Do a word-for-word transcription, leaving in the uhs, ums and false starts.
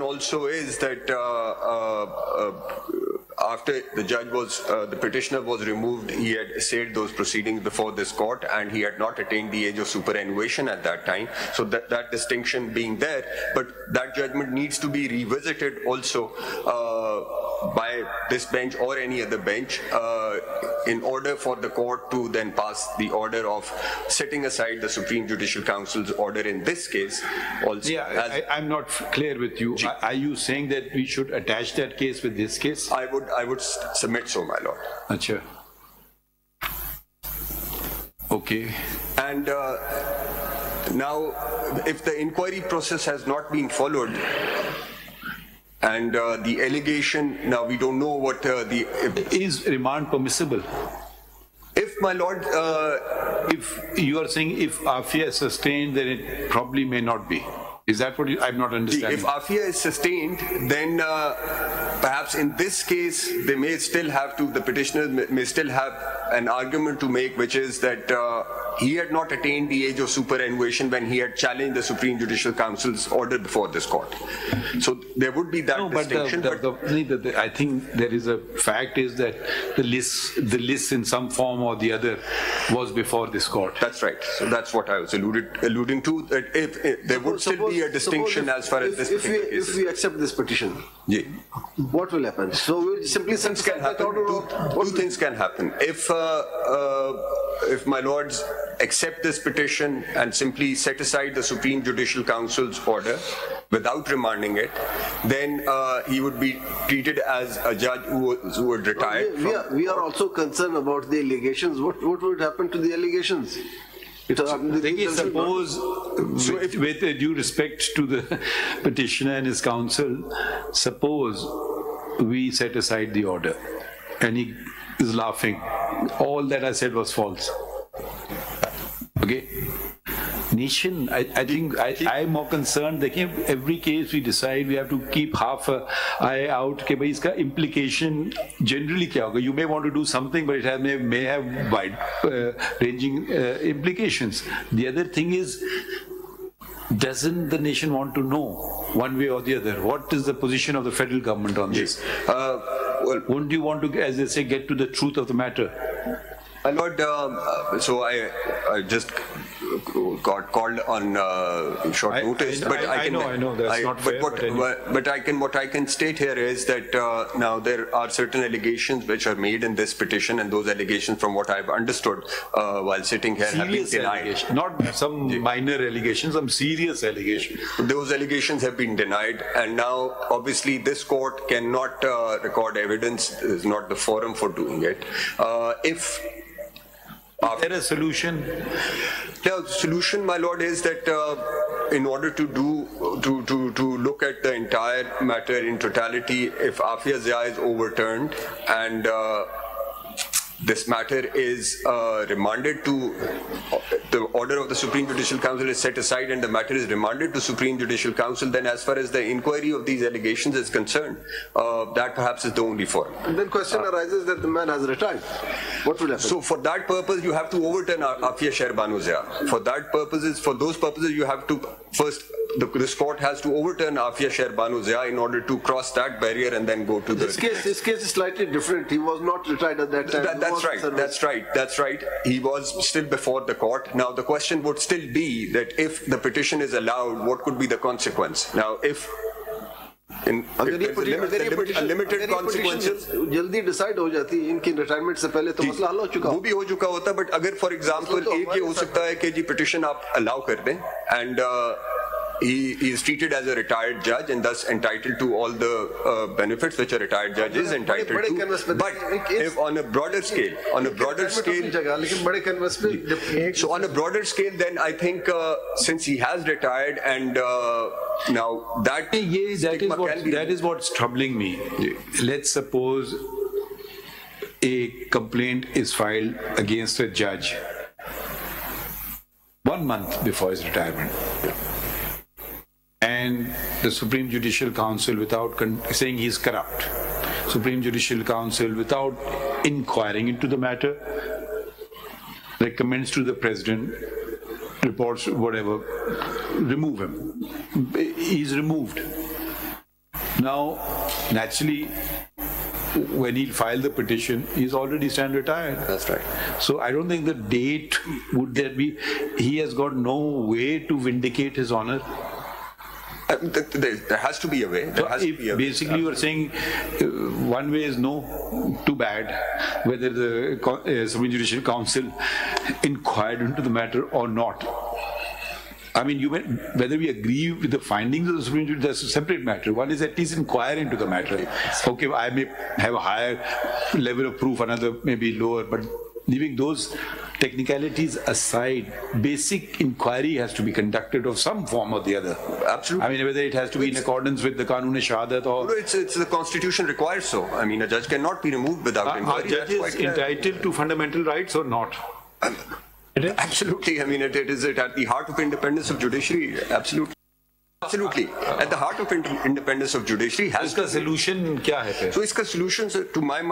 Also is that uh, uh, uh, after the judge was, uh, the petitioner was removed, he had said those proceedings before this court and he had not attained the age of superannuation at that time. So that, that distinction being there, but that judgment needs to be revisited also uh, by this bench or any other bench uh, in order for the court to then pass the order of setting aside the Supreme Judicial Council's order in this case also. Yeah, I, I'm not clear with you. G Are you saying that we should attach that case with this case? I would, I would submit so, my lord. Achha. Okay. And uh, now, if the inquiry process has not been followed, and uh, the allegation, now we don't know what uh, the... If, is remand permissible? If, my lord, uh, if you are saying if Afia is sustained, then it probably may not be. Is that what you, I'm not understanding? If Afia is sustained, then uh, perhaps in this case, they may still have to, the petitioner may, may still have an argument to make, which is that uh, he had not attained the age of superannuation when he had challenged the Supreme Judicial Council's order before this court. So there would be that no, distinction. But, the, but the, the, the, I think there is a fact is that the list, the list in some form or the other was before this court. That's right. So that's what I was alluded, alluding to, that if, if there would suppose, still be a distinction if, as far as if, this if we, case if we accept this petition, yeah. What will happen? So we will simply since can happen. Two, two things can happen. If uh, uh, if my lords accept this petition and simply set aside the Supreme Judicial Council's order without remanding it, then uh, he would be treated as a judge who, who would retire. Well, we, we, are, we are also concerned about the allegations. What what would happen to the allegations? It so, they suppose, so if, with uh, due respect to the petitioner and his counsel, suppose we set aside the order and he is laughing. All that I said was false. Okay. Nation, I, I think I, I'm more concerned that every case we decide, we have to keep half an eye out. Ke bhai iska implication generally kya hoga? You may want to do something, but it has, may, may have wide-ranging uh, uh, implications. The other thing is, doesn't the nation want to know one way or the other? What is the position of the federal government on yes. this? Uh, well, wouldn't you want to, as they say, get to the truth of the matter? My lord, um, so I, I just got called on uh, short notice, I, I, but I, I can. I know, I know, that's I, not but fair. What, but, anyway. but I can. What I can state here is that uh, now there are certain allegations which are made in this petition, and those allegations, from what I've understood uh, while sitting here, serious have been denied. Not some yeah. minor allegations, some serious allegations. Those allegations have been denied, and now obviously this court cannot uh, record evidence. Is not the forum for doing it. Uh, if Is there a solution? The solution, my lord, is that uh, in order to do to, to to look at the entire matter in totality, if Afia Zia is overturned and uh, this matter is uh, remanded to, the order of the Supreme Judicial Council is set aside and the matter is remanded to Supreme Judicial Council, then as far as the inquiry of these allegations is concerned, uh, that perhaps is the only forum. And then question uh, arises that the man has retired. What would happen? So for that purpose, you have to overturn Afia Sherbano Zia. For that purposes, for those purposes, you have to first, the, this court has to overturn Afia Sherbano Zia in order to cross that barrier and then go to this the... Case, this case is slightly different. He was not retired at that time. That, that, That's right, that's right, that's right. He was still before the court. Now the question would still be that if the petition is allowed, what could be the consequence? Now if in unlimited consequences जल्दी decide हो जाती है इनकी retirement से पहले तो मसला हल हो चुका वो भी हो चुका होता but अगर for example एक ये हो सकता है कि जी petition आप allow कर दें and He, he is treated as a retired judge and thus entitled to all the uh, benefits which a retired judge is entitled to. But if on a broader scale, on a broader scale, so on a broader scale, then I think uh, since he has retired and uh, now that yeah, that is what that is what's troubling me. Yeah. Let's suppose a complaint is filed against a judge one month before his retirement. Yeah. And the Supreme Judicial Council, without con saying he's corrupt, Supreme Judicial Council, without inquiring into the matter, recommends to the President, reports, whatever, remove him. He's removed. Now, naturally, when he'll file the petition, he's already stand retired. That's right. So I don't think the date would there be. He has got no way to vindicate his honor. Uh, there, there has to be a way. There so has to be a basically way. You are saying uh, one way is no, too bad. Whether the uh, Supreme Judicial Council inquired into the matter or not. I mean, you may, whether we agree with the findings of the Supreme Court, that's a separate matter. One is at least inquire into the matter. Okay, I may have a higher level of proof, another may be lower, but leaving those technicalities aside, basic inquiry has to be conducted of some form or the other. Absolutely. I mean, whether it has to be it's, in accordance with the qanun-e-shahadat or... No, it's, it's the Constitution requires so. I mean, a judge cannot be removed without uh, inquiry. Are judges entitled to fundamental rights or not? Um, Absolutely. I mean, it, it is it at the heart of independence of judiciary. Absolutely. Absolutely. At the heart of independence of judiciary has... So, iska solution kya hai? So, iska solution, to my mind...